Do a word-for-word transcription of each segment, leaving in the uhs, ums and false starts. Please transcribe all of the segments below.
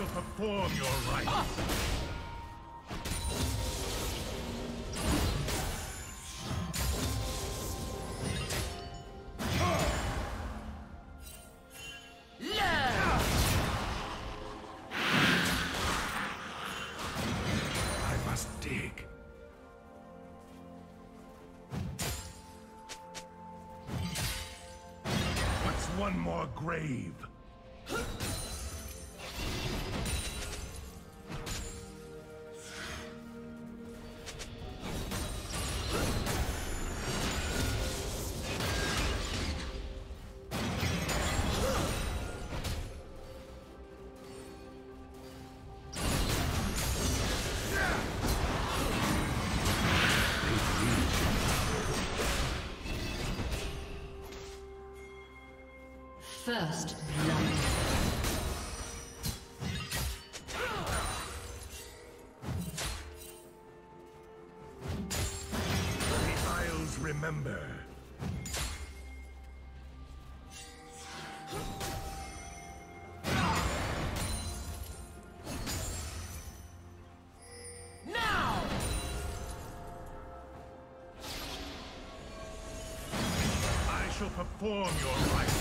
shall perform your rites. Ah! One more grave. First blood. Perform your rites.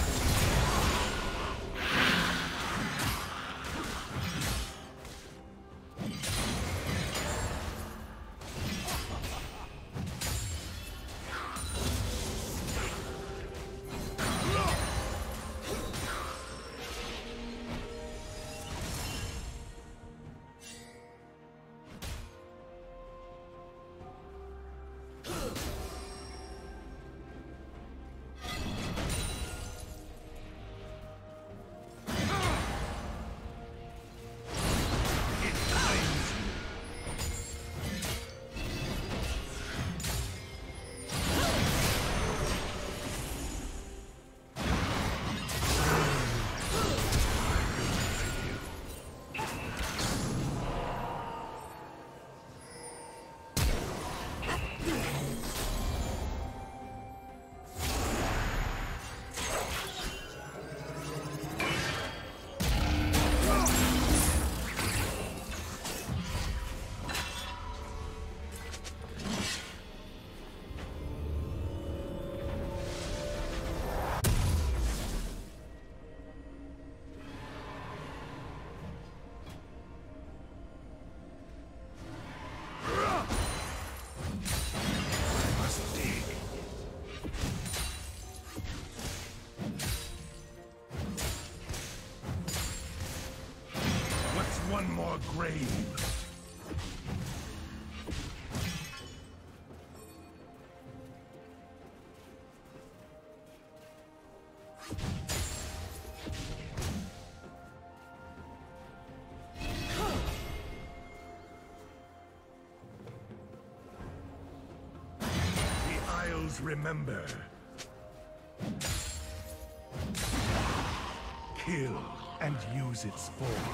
One more grave. The Isles remember. Kill and use its form.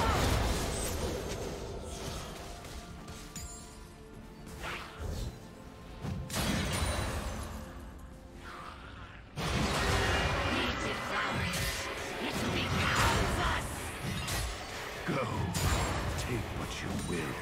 Go, take what you will.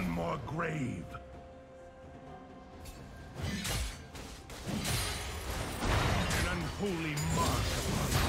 one more grave. An unholy mark upon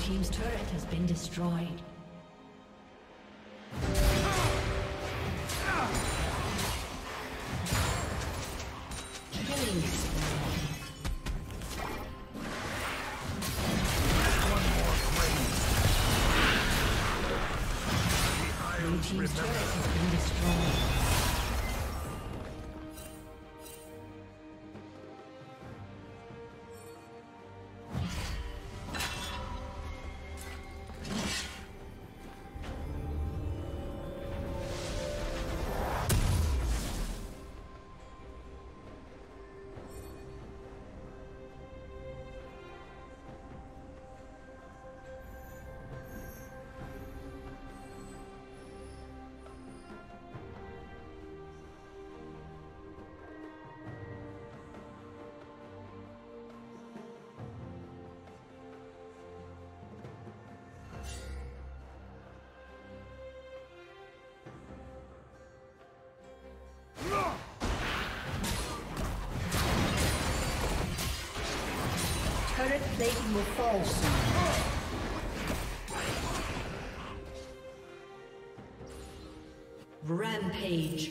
Team's turret has been destroyed. plating will fall soon. Rampage.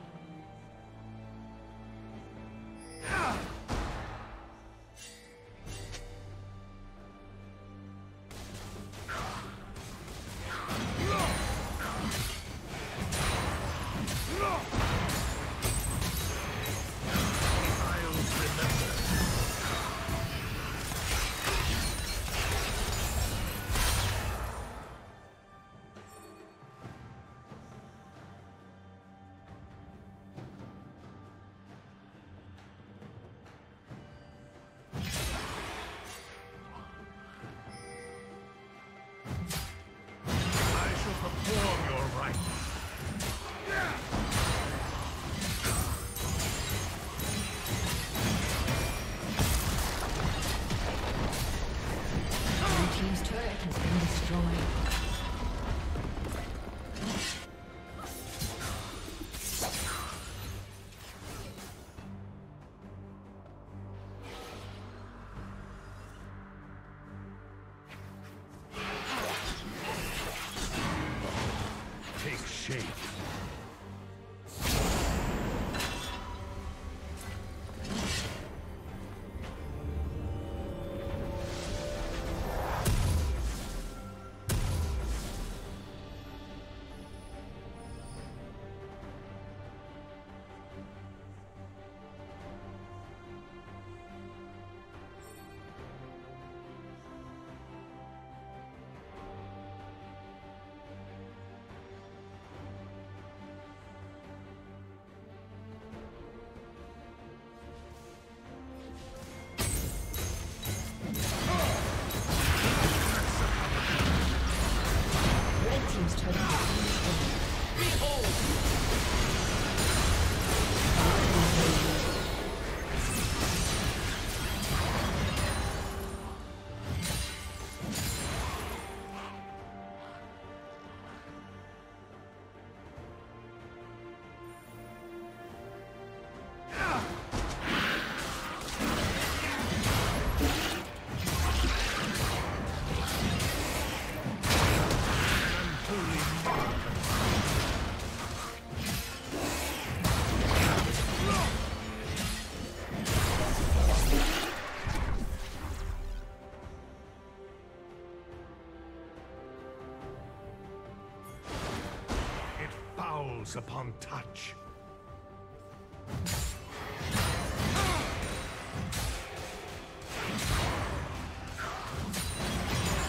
Upon touch.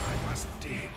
I must dig.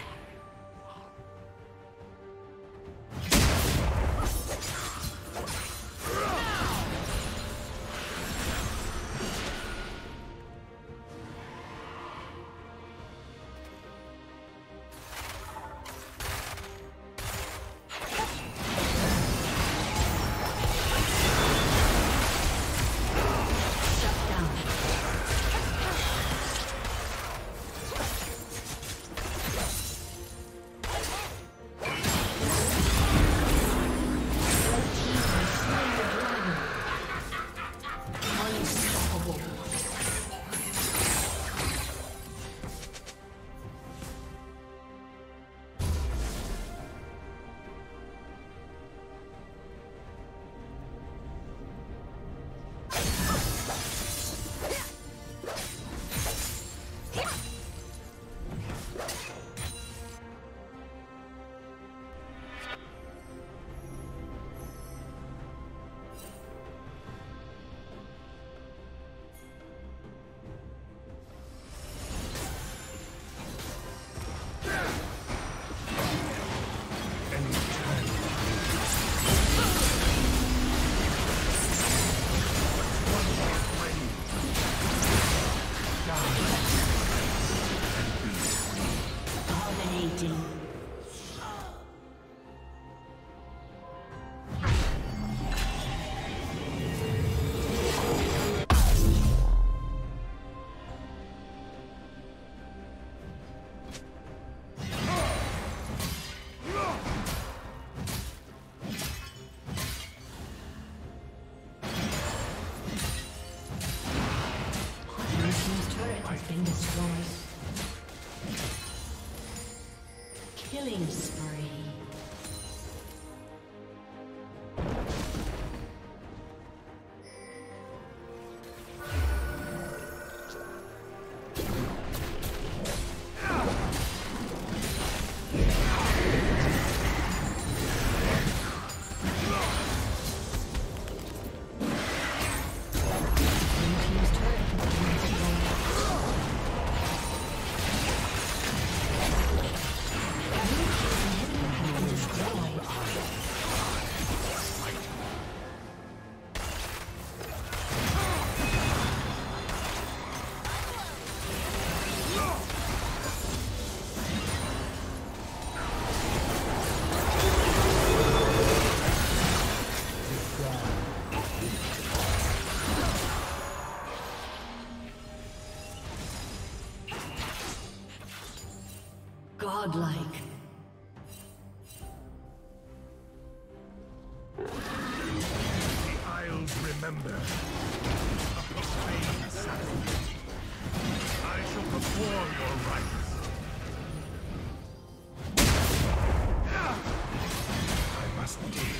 Remember of the slain sacrifice. I shall perform your rites. I must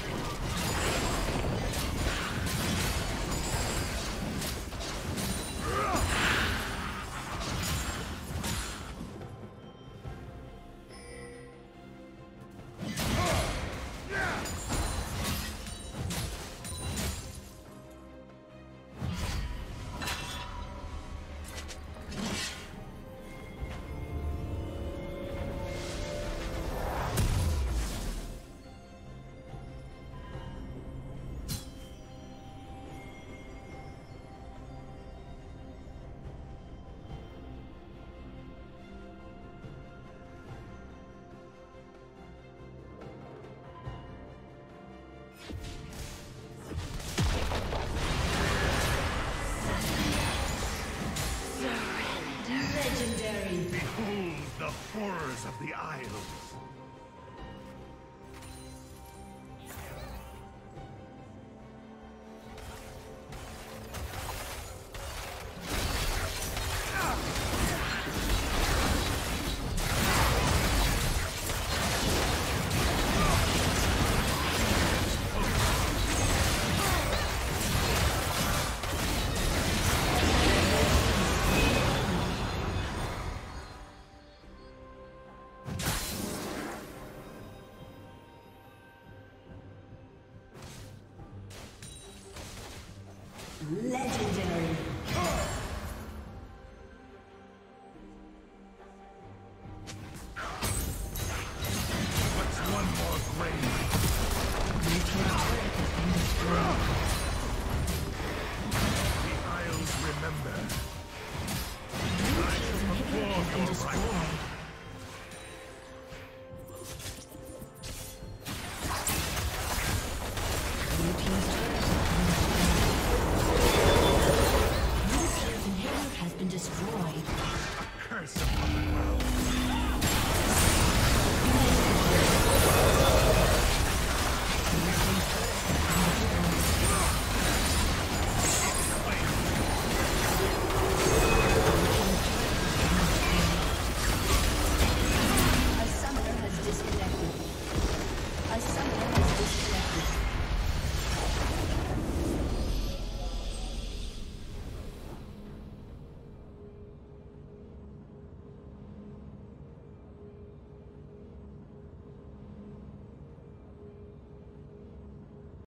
horrors of the Isles. Legendary.